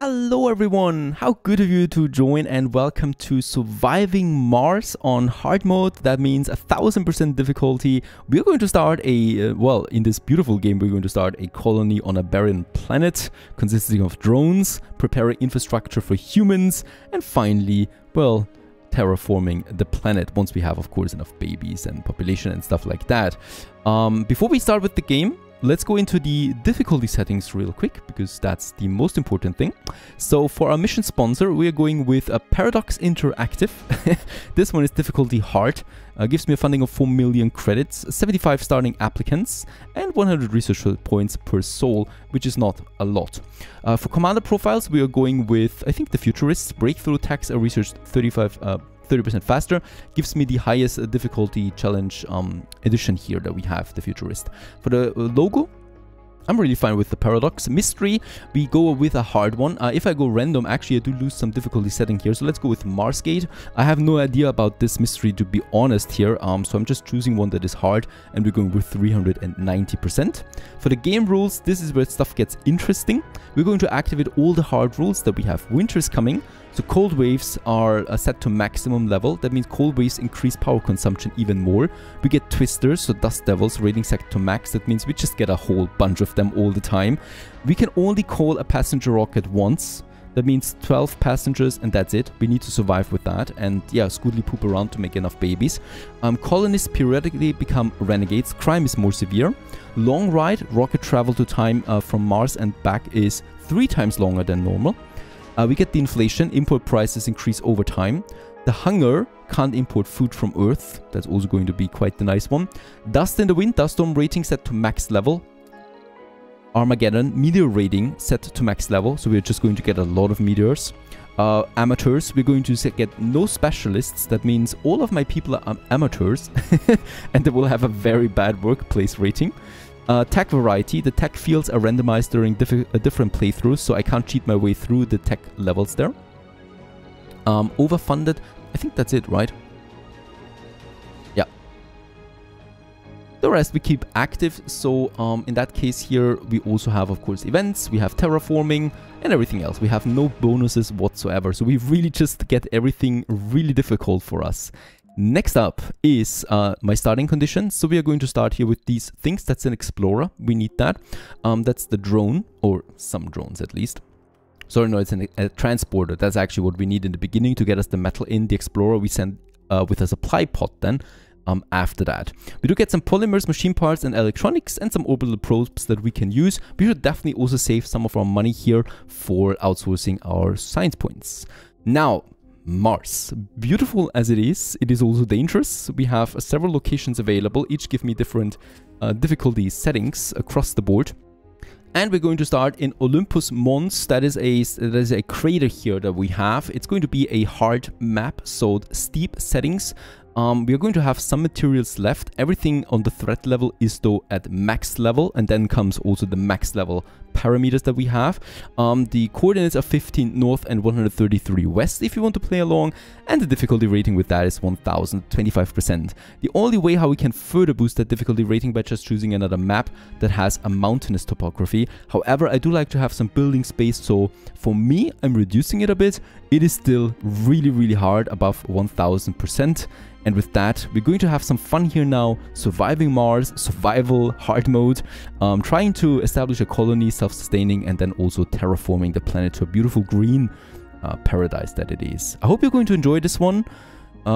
Hello everyone, how good of you to join and welcome to Surviving Mars on hard mode. That means 1000% difficulty. We're going to start a, well, in this beautiful game we're going to start a colony on a barren planet consisting of drones, prepare infrastructure for humans, and finally, well, terraforming the planet once we have, of course, enough babies and population and stuff like that. Before we start with the game, let's go into the difficulty settings real quick, because that's the most important thing. So for our mission sponsor, we are going with a Paradox Interactive. This one is difficulty hard. Gives me a funding of 4 million credits, 75 starting applicants, and 100 research points per soul, which is not a lot. For commander profiles, we are going with, I think, the Futurists. Breakthrough attacks are researched 30% faster, gives me the highest difficulty challenge edition here that we have, the Futurist. For the logo, I'm really fine with the Paradox. Mystery, we go with a hard one. If I go random, actually I do lose some difficulty setting here, so let's go with Marsgate. I have no idea about this mystery, to be honest here, so I'm just choosing one that is hard, and we're going with 390%. For the game rules, this is where stuff gets interesting. We're going to activate all the hard rules that we have. Winter's coming. So cold waves are set to maximum level. That means cold waves increase power consumption even more. We get twisters, so dust devils, rating set to max. That means we just get a whole bunch of them all the time. We can only call a passenger rocket once. That means 12 passengers, and that's it. We need to survive with that, and yeah, scootly poop around to make enough babies. Colonists periodically become renegades. Crime is more severe. Long ride, rocket travel to time from Mars and back is 3 times longer than normal. We get the inflation, import prices increase over time. The hunger, can't import food from Earth. That's also going to be quite the nice one. Dust in the wind, dust storm rating set to max level. Armageddon, meteor rating set to max level. So we're just going to get a lot of meteors. Amateurs, we're going to get no specialists. That means all of my people are amateurs. And they will have a very bad workplace rating. Tech variety, the tech fields are randomized during different playthroughs, so I can't cheat my way through the tech levels there. Overfunded, I think that's it, right? Yeah. The rest we keep active, so in that case here, we also have, of course, events, we have terraforming, and everything else. We have no bonuses whatsoever, so we really just get everything really difficult for us. Next up is my starting condition. So we are going to start here with these things. That's an explorer. We need that. That's the drone, or some drones at least. Sorry, no, it's a transporter. That's actually what we need in the beginning to get us the metal in. The explorer we send with a supply pod then. After that, we do get some polymers, machine parts, and electronics, and some orbital probes that we can use. We should definitely also save some of our money here for outsourcing our science points. Now, Mars. Beautiful as it is also dangerous. We have several locations available, each give me different difficulty settings across the board. And we're going to start in Olympus Mons. That is a crater here that we have. It's going to be a hard map, so steep settings. We are going to have some materials left. Everything on the threat level is though at max level, and then comes also the max level parameters that we have. The coordinates are 15 north and 133 west if you want to play along, and the difficulty rating with that is 1025%. The only way how we can further boost that difficulty rating by just choosing another map that has a mountainous topography. However, I do like to have some building space, so for me, I'm reducing it a bit. It is still really, really hard, above 1000%. And with that, we're going to have some fun here now, surviving Mars, survival, hard mode, trying to establish a colony, self-sustaining, and then also terraforming the planet to a beautiful green paradise that it is. I hope you're going to enjoy this one.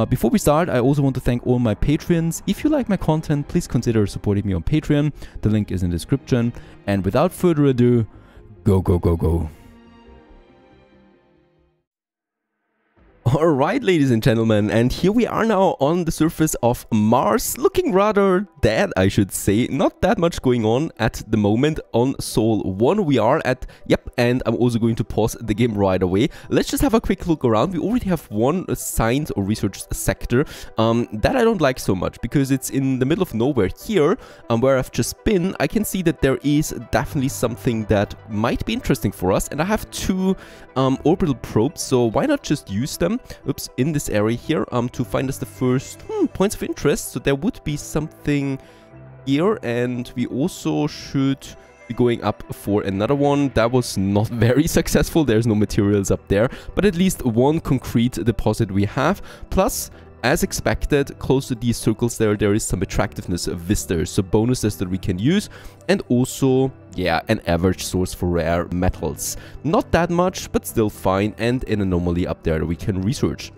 Before we start, I also want to thank all my Patreons. If you like my content, please consider supporting me on Patreon. The link is in the description. And without further ado, go, go, go, go. Alright, ladies and gentlemen, and here we are now on the surface of Mars, looking rather dead, I should say. Not that much going on at the moment. On Sol 1 we are at, yep, and I'm also going to pause the game right away. Let's just have a quick look around. We already have one science or research sector that I don't like so much, because it's in the middle of nowhere here, where I've just been. I can see that there is definitely something that might be interesting for us, and I have 2 orbital probes, so why not just use them? Oops, in this area here to find us the first points of interest. So there would be something here, and we also should going up for another one. That was not very successful. There's no materials up there, but at least one concrete deposit we have. Plus, as expected, close to these circles there is some attractiveness visitors, so bonuses that we can use, and also, yeah, an average source for rare metals. Not that much, but still fine, and an anomaly up there that we can research.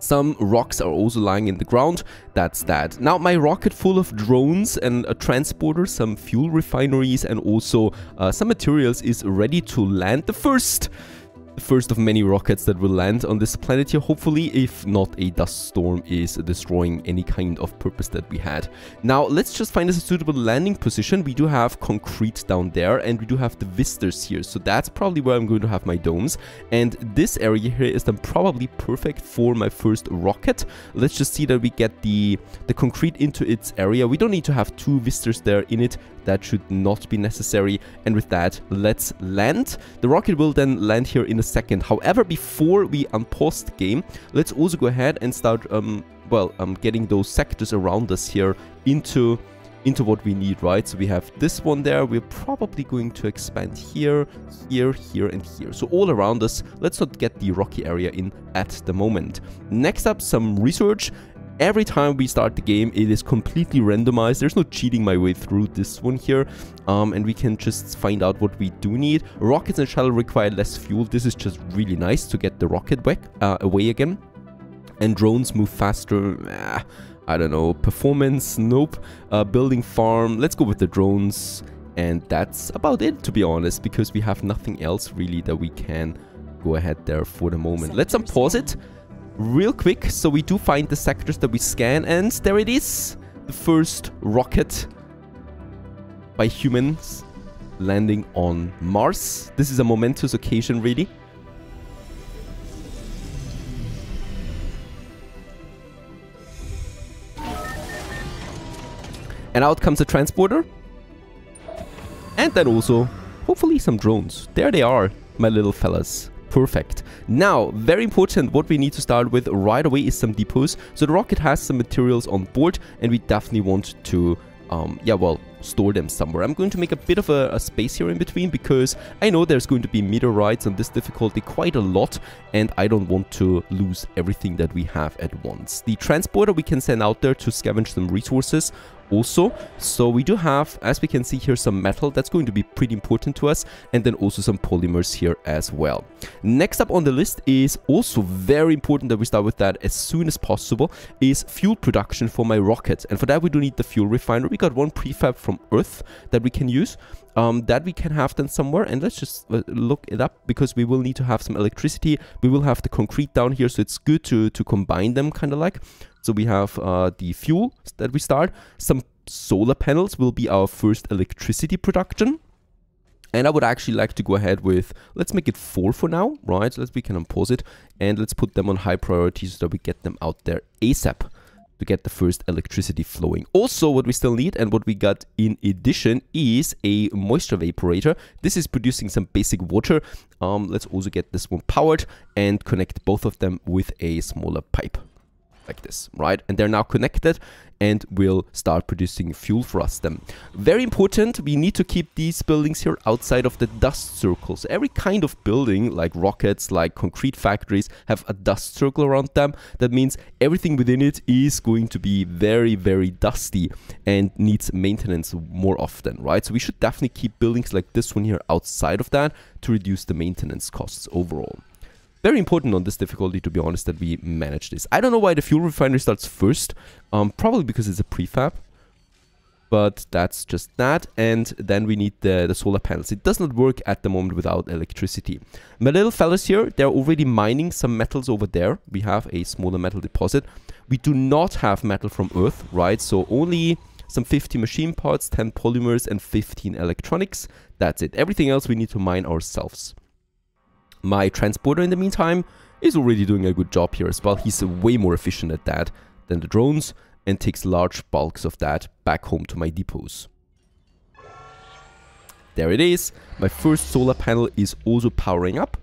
Some rocks are also lying in the ground. That's that. Now, my rocket full of drones and a transporter, some fuel refineries, and also some materials is ready to land. The first of many rockets that will land on this planet here, hopefully, if not a dust storm is destroying any kind of purpose that we had. Now, let's just find us a suitable landing position. We do have concrete down there, and we do have the visitors here, so that's probably where I'm going to have my domes, and this area here is then probably perfect for my first rocket. Let's just see that we get the concrete into its area. We don't need to have two visitors there in it. That should not be necessary, and with that, let's land. The rocket will then land here in a second. However, before we unpause the game, let's also go ahead and start getting those sectors around us here into what we need, right? So we have this one there. We're probably going to expand here, here, here, and here. So all around us, let's not get the rocky area in at the moment. Next up, some research. Every time we start the game, it is completely randomized. There's no cheating my way through this one here. And we can just find out what we do need. Rockets and shuttle require less fuel. This is just really nice to get the rocket back, away again. And drones move faster. I don't know. Performance? Nope. Building farm. Let's go with the drones. And that's about it, to be honest, because we have nothing else really that we can go ahead there for the moment. Let's unpause it real quick, so we do find the sectors that we scan, and there it is, the first rocket by humans landing on Mars. This is a momentous occasion, really. And out comes the transporter, and then also hopefully some drones. There they are, my little fellas. Perfect. Now, very important, what we need to start with right away is some depots. So the rocket has some materials on board, and we definitely want to store them somewhere. I'm going to make a bit of a space here in between, because I know there's going to be meteorites on this difficulty quite a lot, and I don't want to lose everything that we have at once. The transporter we can send out there to scavenge some resources also. So we do have, as we can see here, some metal. That's going to be pretty important to us, and then also some polymers here as well. Next up on the list is also very important that we start with that as soon as possible, is fuel production for my rocket. And for that, we do need the fuel refinery. We got one prefab from Earth that we can use, that we can have then somewhere. And let's just look it up, because we will need to have some electricity. We will have the concrete down here, so it's good to combine them, kind of like. So we have the fuel that we start. Some solar panels will be our first electricity production. And I would actually like to go ahead with, let's make it 4 for now, right? So we can unpause it, and let's put them on high priority so that we get them out there ASAP to get the first electricity flowing. Also, what we still need and what we got in addition is a moisture evaporator. This is producing some basic water. Let's also get this one powered and connect both of them with a smaller pipe. Like this, right? And they're now connected and will start producing fuel for us then. Very important, we need to keep these buildings here outside of the dust circles. Every kind of building, like rockets, like concrete factories, have a dust circle around them. That means everything within it is going to be very, very dusty and needs maintenance more often, right? So we should definitely keep buildings like this one here outside of that to reduce the maintenance costs overall. Very important on this difficulty, to be honest, that we manage this. I don't know why the fuel refinery starts first. Probably because it's a prefab. But that's just that. And then we need the solar panels. It does not work at the moment without electricity. My little fellas here, they're already mining some metals over there. We have a smaller metal deposit. We do not have metal from Earth, right? So only some 50 machine parts, 10 polymers, and 15 electronics. That's it. Everything else we need to mine ourselves. My transporter, in the meantime, is already doing a good job here as well. He's way more efficient at that than the drones, and takes large bulks of that back home to my depots. There it is. My first solar panel is also powering up.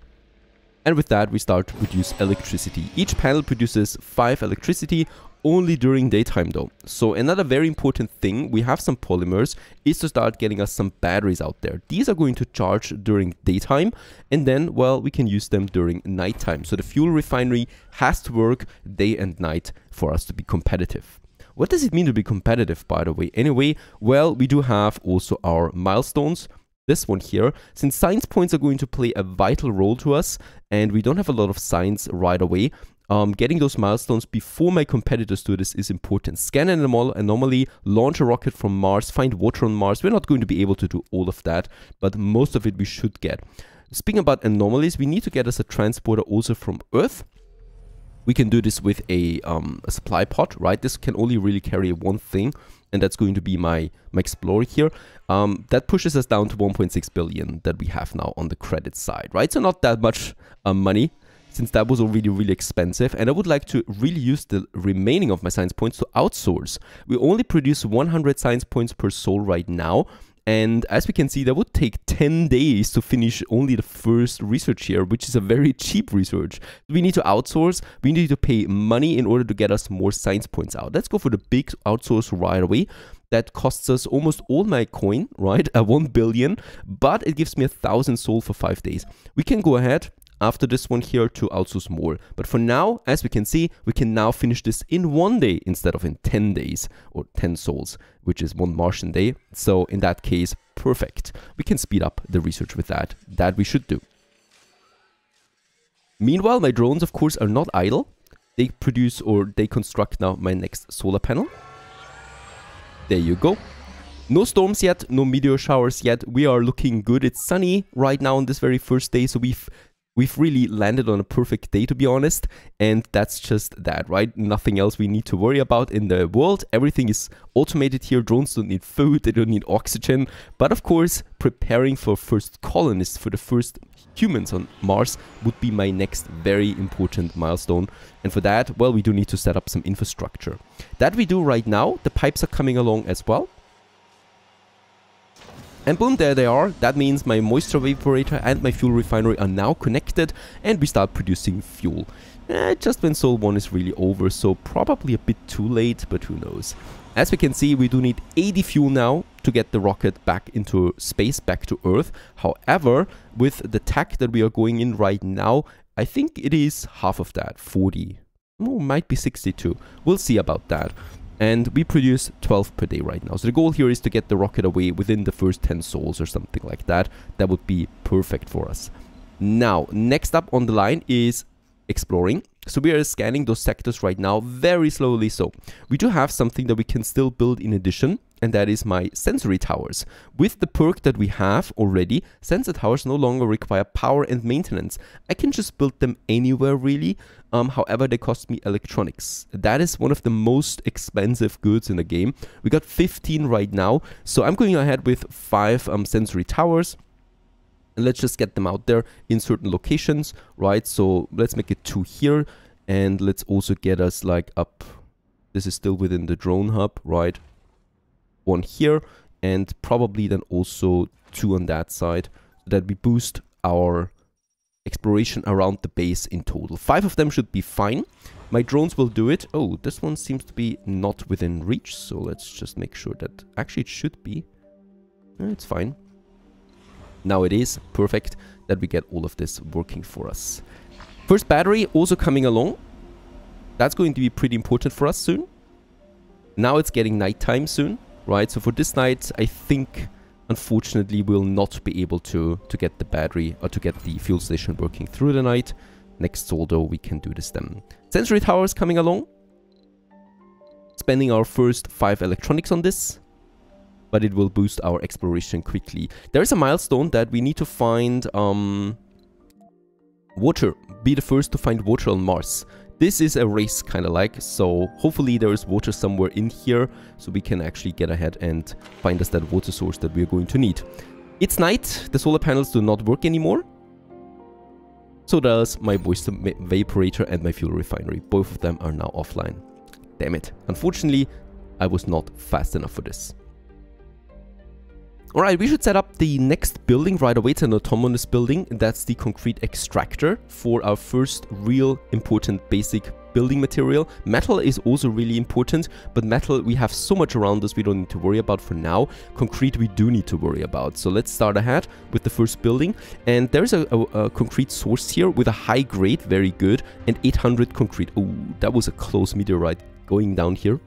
And with that, we start to produce electricity. Each panel produces 5 electricity. only during daytime though. So another very important thing, we have some polymers, is to start getting us some batteries out there. These are going to charge during daytime, and then, well, we can use them during nighttime. So the fuel refinery has to work day and night for us to be competitive. What does it mean to be competitive, by the way? Anyway, well, we do have also our milestones. This one here, since science points are going to play a vital role to us, and we don't have a lot of science right away, getting those milestones before my competitors do this is important. Scan an anomaly, launch a rocket from Mars, find water on Mars. We're not going to be able to do all of that, but most of it we should get. Speaking about anomalies, we need to get us a transporter also from Earth. We can do this with a supply pod, right? This can only really carry one thing, and that's going to be my Explorer here. That pushes us down to 1.6 billion that we have now on the credit side, right? So not that much money, since that was already really expensive, and I would like to really use the remaining of my science points to outsource. We only produce 100 science points per soul right now, and as we can see, that would take 10 days to finish only the first research here, which is a very cheap research. We need to outsource, we need to pay money in order to get us more science points out. Let's go for the big outsource right away. That costs us almost all my coin, right? 1 billion, but it gives me 1,000 soul for 5 days. We can go ahead after this one here to outsource more. But for now, as we can see, we can now finish this in 1 day instead of in 10 days or 10 souls, which is 1 Martian day. So in that case, perfect. We can speed up the research with that. That we should do. Meanwhile, my drones, of course, are not idle. They produce or they construct now my next solar panel. There you go. No storms yet, no meteor showers yet. We are looking good. It's sunny right now on this very first day, so we've really landed on a perfect day, to be honest, and that's just that, right? Nothing else we need to worry about in the world. Everything is automated here. Drones don't need food, they don't need oxygen, but of course, preparing for first colonists, for the first humans on Mars would be my next very important milestone. And for that, well, we do need to set up some infrastructure. That we do right now. The pipes are coming along as well. And boom, there they are. That means my moisture evaporator and my fuel refinery are now connected, and we start producing fuel. Just when Soul 1 is really over, so probably a bit too late, but who knows. As we can see, we do need 80 fuel now to get the rocket back into space, back to Earth. However, with the tech that we are going in right now, I think it is half of that, 40. Oh, might be 62. We'll see about that. And we produce 12 per day right now. So the goal here is to get the rocket away within the first 10 souls or something like that. That would be perfect for us. Now, next up on the line is exploring. So we are scanning those sectors right now very slowly. So we do have something that we can still build in addition, and that is my sensory towers. With the perk that we have already, sensor towers no longer require power and maintenance. I can just build them anywhere really. However, they cost me electronics. That is one of the most expensive goods in the game. We got 15 right now. So I'm going ahead with 5 sensory towers. And let's just get them out there in certain locations, right? So let's make it 2 here, and let's also get us like up. This is still within the drone hub, right? 1 here, and probably then also 2 on that side, so that we boost our exploration around the base in total. 5 of them should be fine. My drones will do it. Oh, this one seems to be not within reach, so let's just make sure that actually it should be. It's fine. Now it is perfect that we get all of this working for us. First battery also coming along. That's going to be pretty important for us soon. Now it's getting nighttime soon, right? So for this night, I think, unfortunately, we'll not be able to get the battery or to get the fuel station working through the night. Next soul, though, we can do this then. Sensory towers coming along. Spending our first 5 electronics on this. But it will boost our exploration quickly. There is a milestone that we need to find water. Be the first to find water on Mars. This is a race kind of like, so hopefully there is water somewhere in here, so we can actually get ahead and find us that water source that we are going to need. It's night, the solar panels do not work anymore. So does my moisture evaporator and my fuel refinery. Both of them are now offline. Damn it. Unfortunately, I was not fast enough for this. Alright, we should set up the next building right away. It's an autonomous building. That's the concrete extractor for our first real important basic building material. Metal is also really important, but metal we have so much around us we don't need to worry about for now. Concrete we do need to worry about. So let's start ahead with the first building. And there's a concrete source here with a high grade, very good, and 800 concrete. Oh, that was a close meteorite going down here.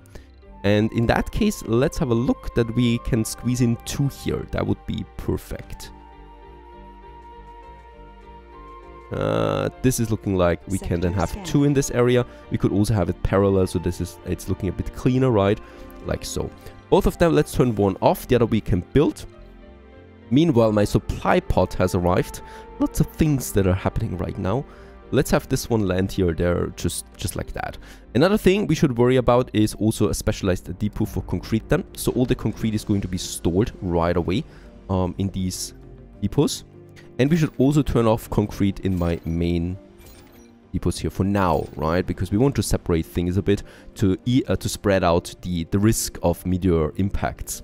And in that case, let's have a look that we can squeeze in 2 here. That would be perfect. This is looking like we can then have 2 in this area. We could also have it parallel, so this is, it's looking a bit cleaner, right? Like so. Both of them, let's turn one off, the other we can build. Meanwhile, my supply pod has arrived. Lots of things that are happening right now. Let's have this one land here or there, just like that. Another thing we should worry about is also a specialized depot for concrete then. So all the concrete is going to be stored right away in these depots. And we should also turn off concrete in my main depots here for now, right? Because we want to separate things a bit to spread out the risk of meteor impacts.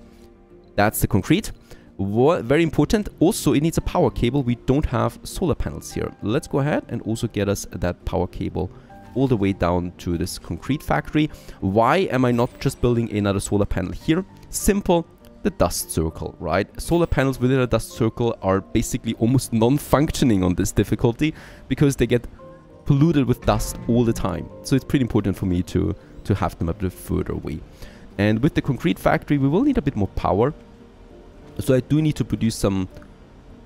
That's the concrete. Very important. Also, it needs a power cable. We don't have solar panels here. Let's go ahead and also get us that power cable all the way down to this concrete factory. Why am I not just building another solar panel here? Simple, the dust circle, right? Solar panels within a dust circle are basically almost non-functioning on this difficulty because they get polluted with dust all the time. So it's pretty important for me to have them a bit further away. And with the concrete factory, we will need a bit more power. So I do need to produce some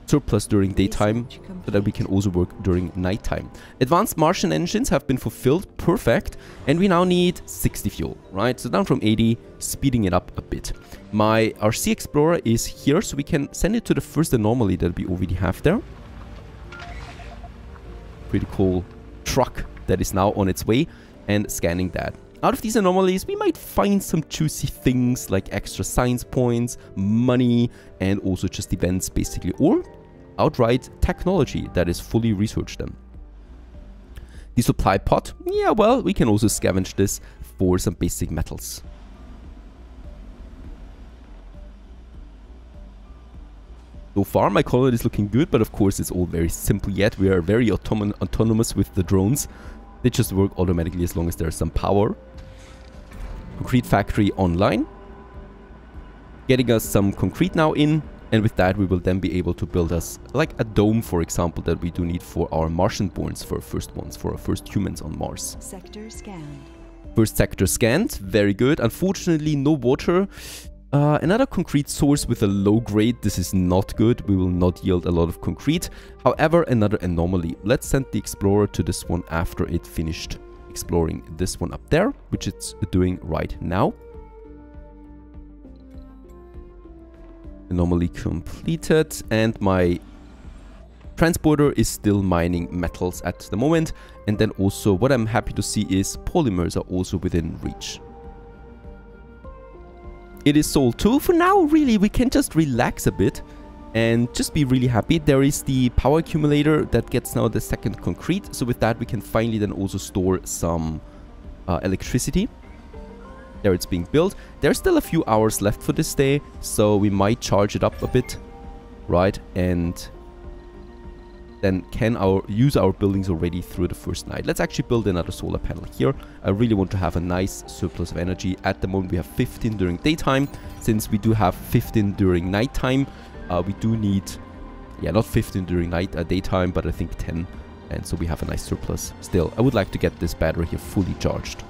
surplus during daytime so that we can also work during nighttime. Advanced Martian engines have been fulfilled, perfect, and we now need 60 fuel, right? So down from 80, speeding it up a bit. My RC Explorer is here, so we can send it to the first anomaly that we already have there. Pretty cool truck that is now on its way and scanning that. Out of these anomalies, we might find some juicy things like extra science points, money, and also just events basically, or outright technology that is fully researched them. The supply pot, yeah, well, we can also scavenge this for some basic metals. So far, my colony is looking good, but of course it's all very simple yet. We are very autonomous with the drones. They just work automatically as long as there's some power. Concrete factory online. Getting us some concrete now in. And with that, we will then be able to build us like a dome, for example, that we do need for our Martian-borns, for our first ones, for our first humans on Mars. Sector scanned. First sector scanned. Very good. Unfortunately, no water. Another concrete source with a low grade. This is not good. We will not yield a lot of concrete. However, another anomaly. Let's send the Explorer to this one after it finished exploring this one up there, which it's doing right now. Anomaly completed. And my transporter is still mining metals at the moment. And then also what I'm happy to see is polymers are also within reach. It is sold too. For now, really, we can just relax a bit and just be really happy. There is the power accumulator that gets now the second concrete. So with that, we can finally then also store some electricity. There it's being built. There's still a few hours left for this day, so we might charge it up a bit, right? And then can use our buildings already through the first night. Let's actually build another solar panel here. I really want to have a nice surplus of energy. At the moment, we have 15 during daytime. Since we do have 15 during nighttime, we do need, yeah, not 15 during daytime, but I think 10. And so we have a nice surplus. Still, I would like to get this battery here fully charged.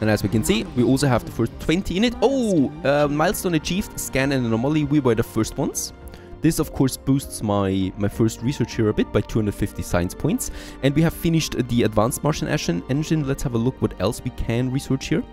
And as we can see, we also have the first 20 in it. Oh, milestone achieved, scan and anomaly. We were the first ones. This, of course, boosts my first research here a bit by 250 science points. And we have finished the advanced Martian engine. Let's have a look what else we can research here.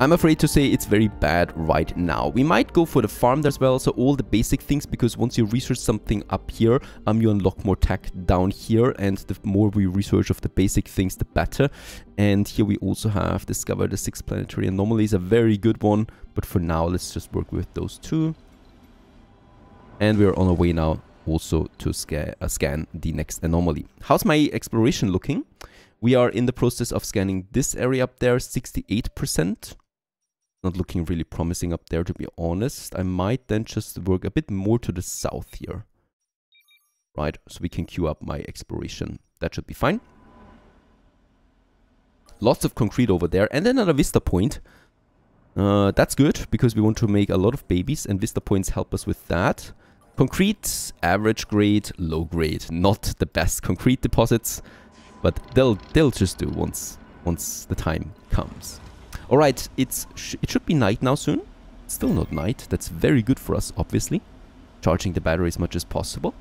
I'm afraid to say it's very bad right now. We might go for the farm as well, so all the basic things, because once you research something up here, you unlock more tech down here, and the more we research of the basic things, the better. And here we also have discovered the 6 planetary anomalies, a very good one, but for now, let's just work with those 2. And we're on our way now also to scan the next anomaly. How's my exploration looking? We are in the process of scanning this area up there, 68%. Not looking really promising up there, to be honest. I might then just work a bit more to the south here. Right, so we can queue up my exploration. That should be fine. Lots of concrete over there, and then another vista point. That's good, because we want to make a lot of babies, and vista points help us with that. Concrete, average grade, low grade. Not the best concrete deposits, but they'll just do once the time comes. All right, it should be night now soon. It's still not night. That's very good for us, obviously. Charging the battery as much as possible.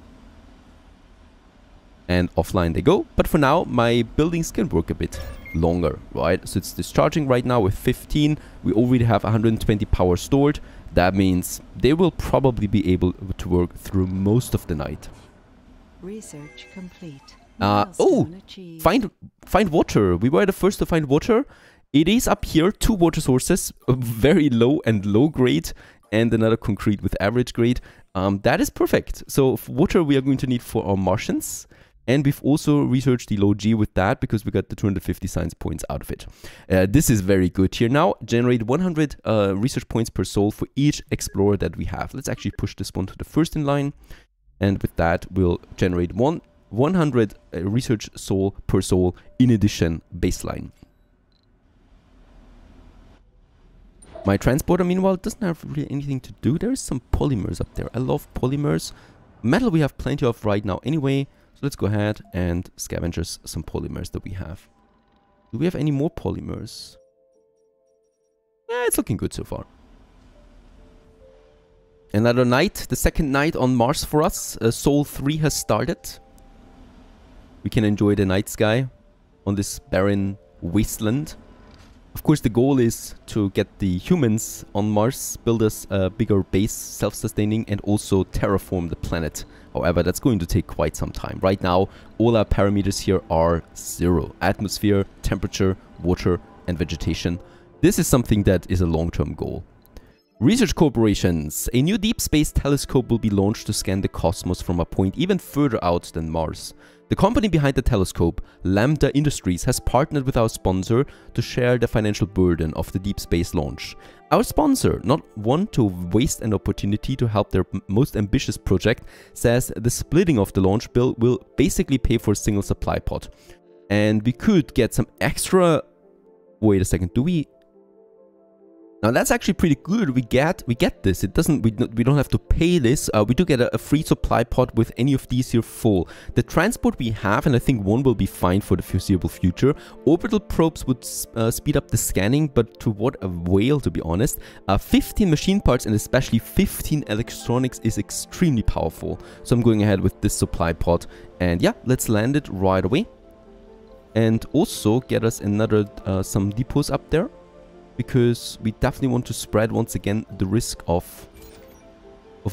And offline they go. But for now, my buildings can work a bit longer, right? So it's discharging right now with 15. We already have 120 power stored. That means they will probably be able to work through most of the night. Research complete. Oh, find water. We were the first to find water. It is up here, 2 water sources, very low and low grade, and another concrete with average grade. That is perfect. So water we are going to need for our Martians. And we've also researched the low G with that, because we got the 250 science points out of it. This is very good here now. Generate 100 research points per soul for each explorer that we have. Let's actually push this one to the first in line. And with that, we'll generate 100 research soul per soul in addition baseline. My transporter, meanwhile, doesn't have really anything to do. There is some polymers up there. I love polymers. Metal we have plenty of right now anyway. So let's go ahead and scavenge some polymers that we have. Do we have any more polymers? It's looking good so far. Another night, the second night on Mars for us. Sol 3 has started. We can enjoy the night sky on this barren wasteland. Of course, the goal is to get the humans on Mars, build us a bigger base, self-sustaining, and also terraform the planet. However, that's going to take quite some time. Right now, all our parameters here are 0. Atmosphere, temperature, water, and vegetation. This is something that is a long-term goal. Research corporations. A new deep space telescope will be launched to scan the cosmos from a point even further out than Mars. The company behind the telescope, Lambda Industries, has partnered with our sponsor to share the financial burden of the deep space launch. Our sponsor, not one to waste an opportunity to help their most ambitious project, says the splitting of the launch bill will basically pay for a single supply pot. And we could get some extra... Wait a second, do we... Now that's actually pretty good. We get this. It doesn't. We don't have to pay this. We do get a free supply pot with any of these here full. The transport we have, and I think one will be fine for the foreseeable future. Orbital probes would speed up the scanning, but to what a whale, to be honest. 15 machine parts and especially 15 electronics is extremely powerful. So I'm going ahead with this supply pot, and yeah, let's land it right away. And also get us another some depots up there, because we definitely want to spread once again the risk of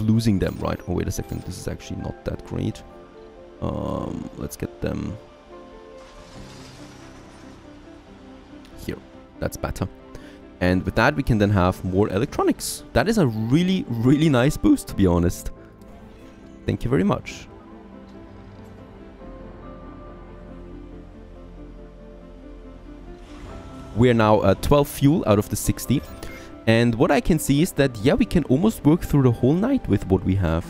losing them, right? Oh, wait a second, this is actually not that great. Let's get them here. That's better. And with that, we can then have more electronics. That is a really, really nice boost, to be honest. Thank you very much. We are now 12 fuel out of the 60. And what I can see is that, yeah, we can almost work through the whole night with what we have.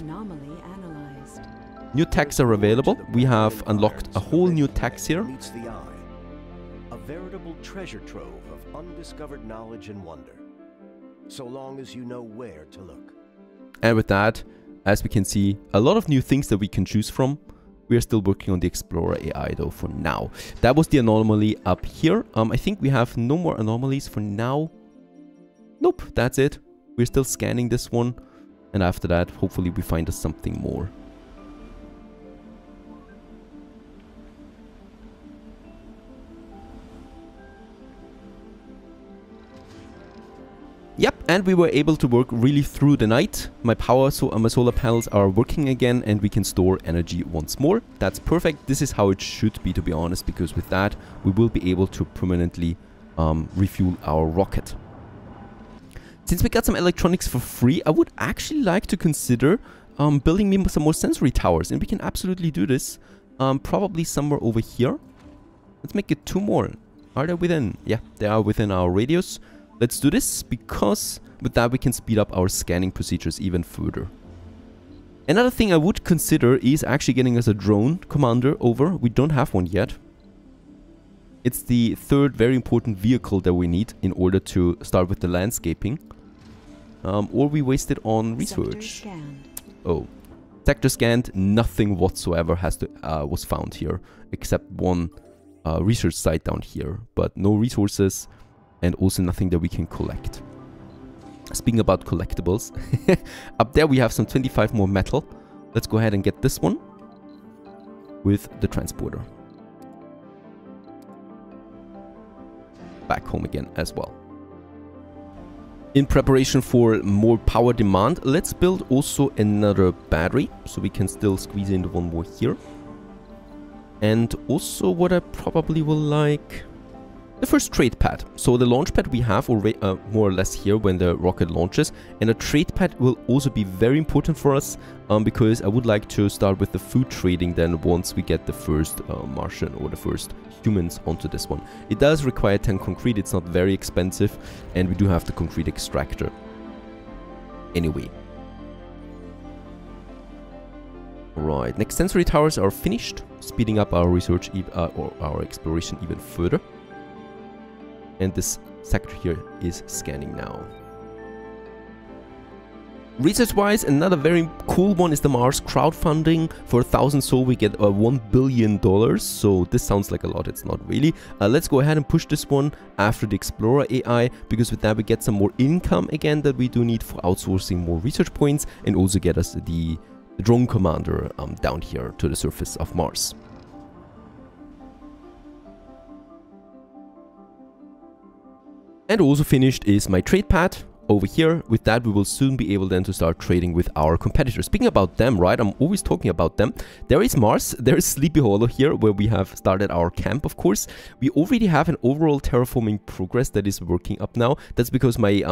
New tags are available. We have unlocked a whole new tags here. A veritable treasure trove of undiscovered knowledge and wonder, so long as you know where to look. And with that, as we can see, a lot of new things that we can choose from. We are still working on the Explorer AI though for now. That was the anomaly up here. I think we have no more anomalies for now. Nope, that's it. We're still scanning this one. And after that, hopefully we find us something more. Yep, and we were able to work really through the night. My power, so my solar panels are working again, and we can store energy once more. That's perfect. This is how it should be, to be honest, because with that, we will be able to permanently refuel our rocket. Since we got some electronics for free, I would actually like to consider building me some more sensory towers, and we can absolutely do this. Probably somewhere over here. Let's make it two more. Are they within? Yeah, they are within our radius. Let's do this, because with that we can speed up our scanning procedures even further. Another thing I would consider is actually getting us a drone commander over. We don't have one yet. It's the third very important vehicle that we need in order to start with the landscaping. Or we wasted on research. Oh, sector scanned, nothing whatsoever was found here, except one research site down here, but no resources and also nothing that we can collect. Speaking about collectibles, up there we have some 25 more metal. Let's go ahead and get this one with the transporter. Back home again as well. In preparation for more power demand, let's build also another battery, so we can still squeeze in one more here. And also what I probably will like, the first trade pad. So the launch pad we have already more or less here when the rocket launches, and a trade pad will also be very important for us, because I would like to start with the food trading then once we get the first Martian or the first humans onto this one. It does require 10 concrete, it's not very expensive, and we do have the concrete extractor. Anyway. Right, next sensory towers are finished, speeding up our research or our exploration even further. And this sector here is scanning now. Research-wise, another very cool one is the Mars crowdfunding. For 1,000 SOL we get $1 billion, so this sounds like a lot, it's not really. Let's go ahead and push this one after the Explorer AI, because with that we get some more income again that we do need for outsourcing more research points, and also get us the drone commander down here to the surface of Mars. And also finished is my trade pad over here. With that we will soon be able then to start trading with our competitors. Speaking about them, right, I'm always talking about them. There is Mars, there is Sleepy Hollow here where we have started our camp, of course. We already have an overall terraforming progress that is working up now. That's because my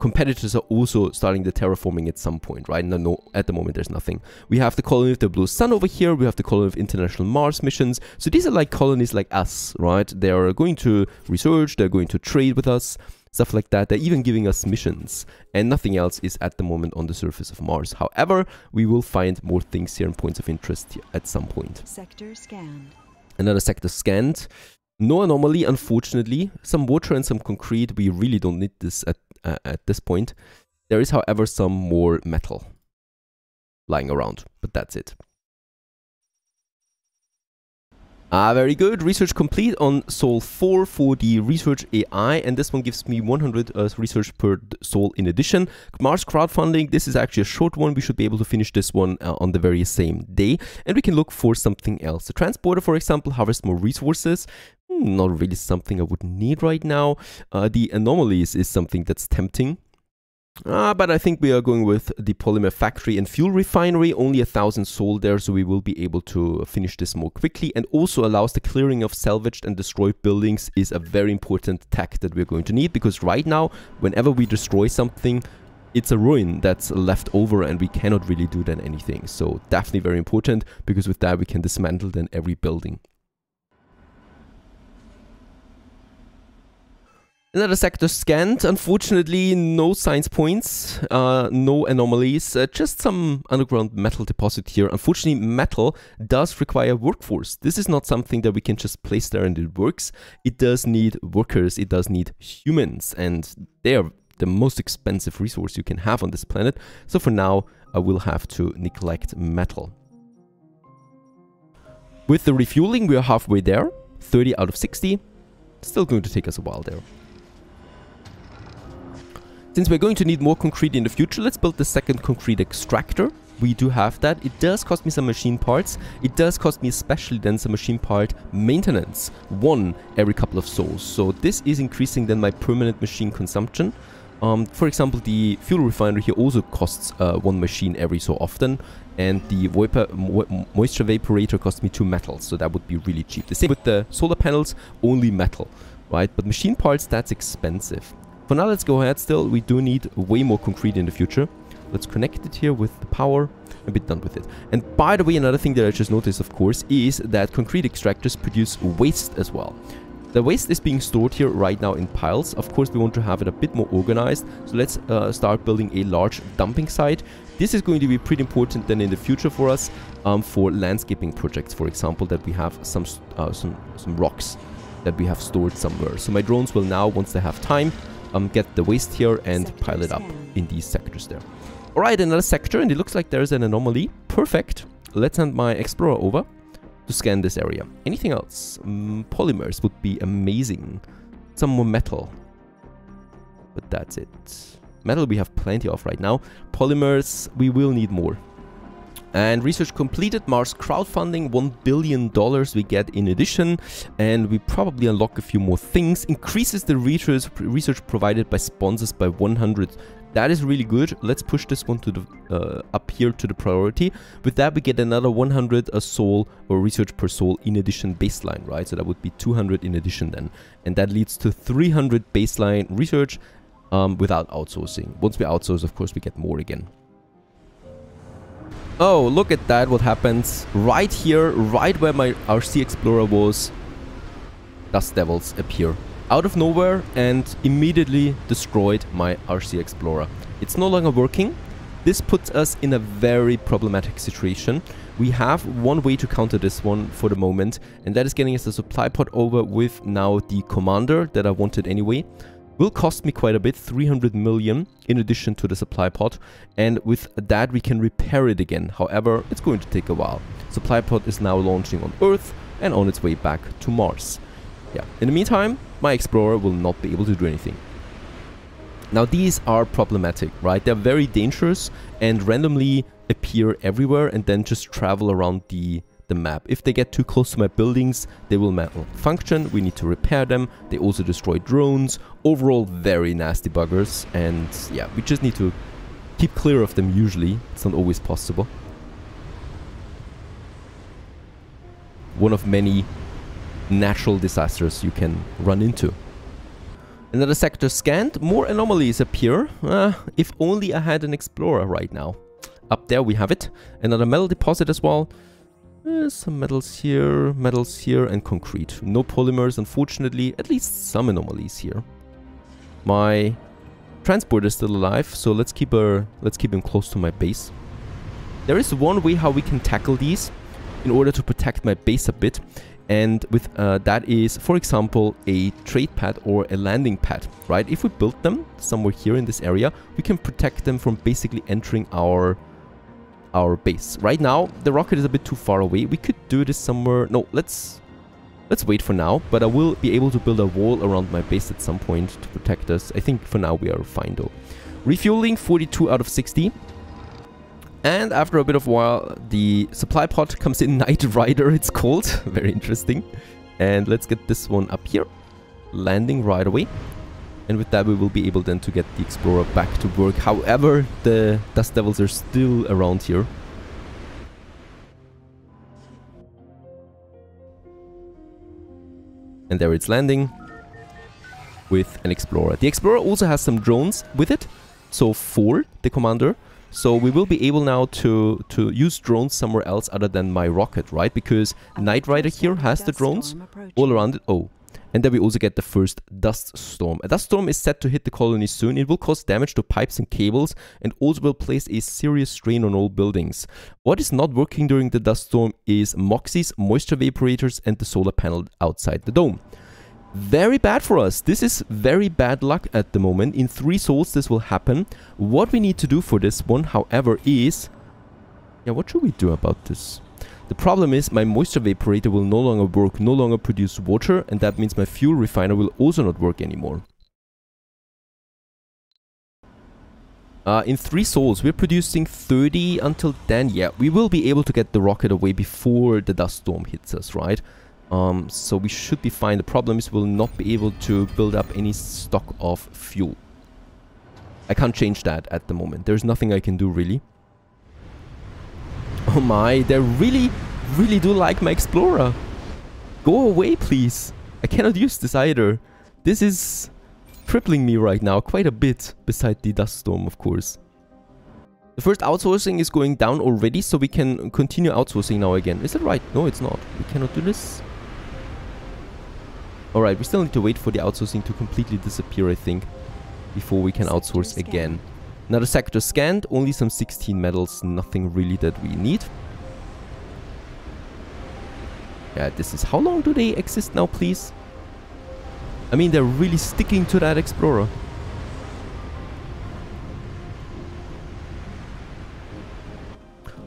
competitors are also starting the terraforming at some point, right? No, at the moment there's nothing. We have the colony of the Blue Sun over here, we have the colony of International Mars Missions. So these are like colonies like us, right? They are going to research, they're going to trade with us, stuff like that. They're even giving us missions, and nothing else is at the moment on the surface of Mars. However, we will find more things here and points of interest at some point. Sector scanned. Another sector scanned. No anomaly, unfortunately. Some water and some concrete, we really don't need this at this point. There is, however, some more metal lying around, but that's it. Very good. Research complete on Sol 4 for the research AI, and this one gives me 100 research per Sol in addition. Mars crowdfunding, this is actually a short one. We should be able to finish this one on the very same day, and we can look for something else. The transporter, for example, harvests more resources. Not really something I would need right now. The anomalies is something that's tempting. But I think we are going with the polymer factory and fuel refinery. Only 1,000 SOL there, so we will be able to finish this more quickly. And also allows the clearing of salvaged and destroyed buildings is a very important tech that we're going to need. Because right now, whenever we destroy something, it's a ruin that's left over and we cannot really do then anything. So definitely very important, because with that we can dismantle then every building. Another sector scanned. Unfortunately, no science points, no anomalies, just some underground metal deposit here. Unfortunately, metal does require workforce. This is not something that we can just place there and it works. It does need workers, it does need humans, and they are the most expensive resource you can have on this planet. So for now, I will have to neglect metal. With the refueling, we are halfway there, 30 out of 60. Still going to take us a while there. Since we're going to need more concrete in the future, let's build the second concrete extractor. We do have that. It does cost me some machine parts. It does cost me especially then some machine part maintenance. One every couple of souls. So this is increasing then my permanent machine consumption. For example, the fuel refinery here also costs one machine every so often. And the moisture vaporator costs me 2 metals. So that would be really cheap. The same with the solar panels, only metal, right? But machine parts, that's expensive. For now, let's go ahead still. We do need way more concrete in the future. Let's connect it here with the power. and be done with it. And by the way, another thing that I just noticed, of course, is that concrete extractors produce waste as well. The waste is being stored here right now in piles. Of course, we want to have it a bit more organized. So let's start building a large dumping site. This is going to be pretty important then in the future for us, for landscaping projects, for example, that we have some rocks that we have stored somewhere. So my drones will now, once they have time, get the waste here and pile it up in these sectors there. All right, another sector, and it looks like there's an anomaly. Perfect. Let's hand my explorer over to scan this area. Anything else? Polymers would be amazing. Some more metal. But that's it. Metal we have plenty of right now. Polymers, we will need more. And research completed. Mars crowdfunding, $1 billion we get in addition. And we probably unlock a few more things. Increases the research provided by sponsors by 100. That is really good. Let's push this one to the up here to the priority. With that, we get another 100 a soul or research per soul in addition baseline, right? So that would be 200 in addition then. And that leads to 300 baseline research without outsourcing. Once we outsource, of course, we get more again. Oh, look at that, what happens. Right here, right where my RC Explorer was, dust devils appear out of nowhere and immediately destroyed my RC Explorer. It's no longer working. This puts us in a very problematic situation. We have one way to counter this one for the moment, and that is getting us the supply pod over with now the commander that I wanted anyway. Will cost me quite a bit, 300 million in addition to the supply pod, and with that we can repair it again. However, it's going to take a while. Supply pod is now launching on Earth and on its way back to Mars. Yeah, in the meantime, my Explorer will not be able to do anything. Now these are problematic, right? They're very dangerous and randomly appear everywhere and then just travel around the map. If they get too close to my buildings, they will malfunction. We need to repair them. They also destroy drones. Overall, very nasty buggers. And yeah, we just need to keep clear of them usually. It's not always possible. One of many natural disasters you can run into. Another sector scanned. More anomalies appear. If only I had an explorer right now. Up there we have it. Another metal deposit as well. Some metals here, and concrete. No polymers, unfortunately. At least some anomalies here. My transport is still alive, so let's keep him close to my base. There is one way how we can tackle these in order to protect my base a bit, and with that is, for example, a trade pad or a landing pad, right? If we build them somewhere here in this area, we can protect them from basically entering our base. Right now, the rocket is a bit too far away. We could do this somewhere. No, let's wait for now, but I will be able to build a wall around my base at some point to protect us. I think for now we are fine though. Refueling 42 out of 60. And after a bit of a while, the supply pod comes in. Night Rider, it's called. Very interesting. And let's get this one up here. Landing right away. And with that, we will be able then to get the Explorer back to work. However, the Dust Devils are still around here. And there it's landing with an Explorer. The Explorer also has some drones with it. So 4, the Commander. So we will be able now to use drones somewhere else other than my rocket, right? Because Night Rider here has the drones all around it. Oh. And then we also get the first dust storm. A dust storm is set to hit the colony soon. It will cause damage to pipes and cables and also will place a serious strain on all buildings. What is not working during the dust storm is MOXIEs, moisture evaporators, and the solar panel outside the dome. Very bad for us. This is very bad luck at the moment. In 3 souls this will happen. What we need to do for this one, however, is... yeah, what should we do about this? The problem is my moisture evaporator will no longer work, no longer produce water, and that means my fuel refiner will also not work anymore. In 3 souls, we're producing 30 until then. Yeah, we will be able to get the rocket away before the dust storm hits us, right? So we should be fine. The problem is we'll not be able to build up any stock of fuel. I can't change that at the moment. There's nothing I can do really. Oh my, they really, really do like my Explorer. Go away, please. I cannot use this either. This is crippling me right now quite a bit, beside the dust storm, of course. The first outsourcing is going down already, so we can continue outsourcing now again. Is that right? No, it's not. We cannot do this. Alright, we still need to wait for the outsourcing to completely disappear, I think, before we can outsource again. Another sector scanned, only some 16 metals, nothing really that we need. Yeah, this is... How long do they exist now, please? I mean, they're really sticking to that explorer.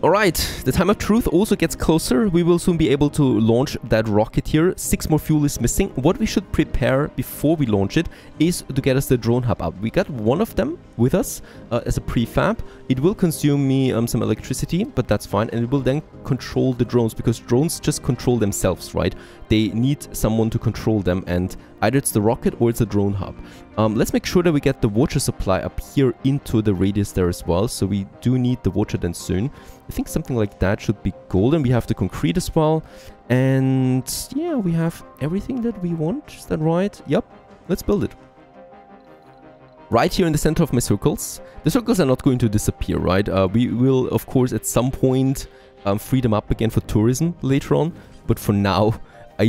Alright, the time of truth also gets closer. We will soon be able to launch that rocket here. 6 more fuel is missing. What we should prepare before we launch it is to get us the drone hub up. We got one of them with us as a prefab. It will consume me some electricity, but that's fine. And it will then control the drones, because drones just control themselves, right? They need someone to control them, and either it's the rocket or it's a drone hub. Let's make sure that we get the water supply up here into the radius there as well. So we do need the water then soon. I think something like that should be golden. We have the concrete as well. And yeah, we have everything that we want. Is that right? Yep. Let's build it. Right here in the center of my circles. The circles are not going to disappear, right? We will, of course, at some point free them up again for tourism later on. But for now, I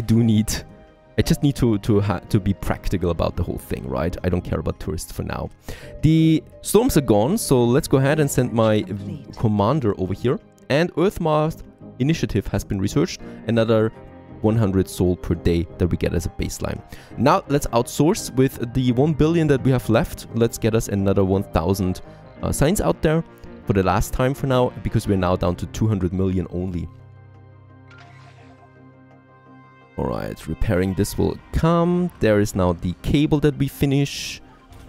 just need to be practical about the whole thing, right? I don't care about tourists for now. The storms are gone, so let's go ahead and send my commander over here. And Earth Mars initiative has been researched. Another 100 soul per day that we get as a baseline. Now let's outsource with the 1 billion that we have left. Let's get us another 1,000 signs out there for the last time for now, because we're now down to 200 million only. Alright, repairing this will come. There is now the cable that we finish.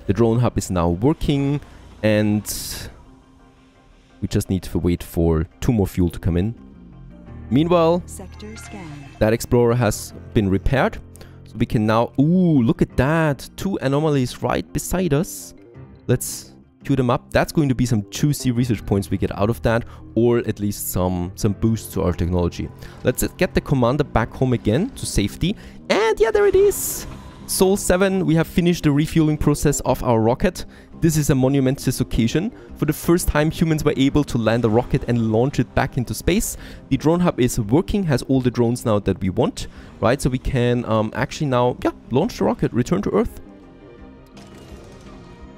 The drone hub is now working. And we just need to wait for 2 more fuel to come in. Meanwhile, that explorer has been repaired. So we can now... Ooh, look at that. 2 anomalies right beside us. Let's queue them up. That's going to be some juicy research points we get out of that, or at least some boost to our technology. Let's get the commander back home again to safety. And yeah, there it is. Sol 7, we have finished the refueling process of our rocket. This is a monumentous occasion. For the first time, humans were able to land a rocket and launch it back into space. The drone hub is working, has all the drones now that we want, right? So we can actually now, yeah, launch the rocket, return to Earth.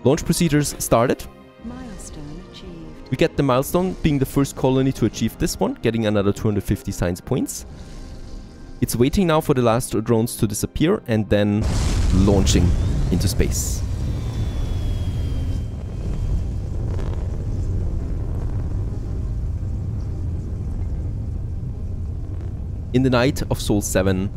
Launch procedures started. Milestone achieved. We get the milestone, being the first colony to achieve this one, getting another 250 science points. It's waiting now for the last drones to disappear and then launching into space. In the night of Sol 7,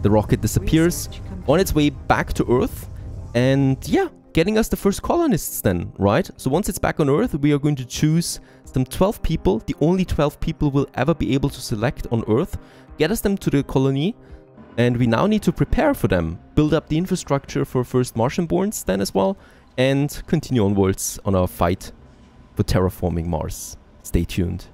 the rocket disappears on its way back to Earth, and yeah, getting us the first colonists then, right? So once it's back on Earth, we are going to choose some 12 people, the only 12 people we'll ever be able to select on Earth, get us them to the colony, and we now need to prepare for them, build up the infrastructure for first Martian-borns then as well, and continue onwards on our fight for terraforming Mars. Stay tuned.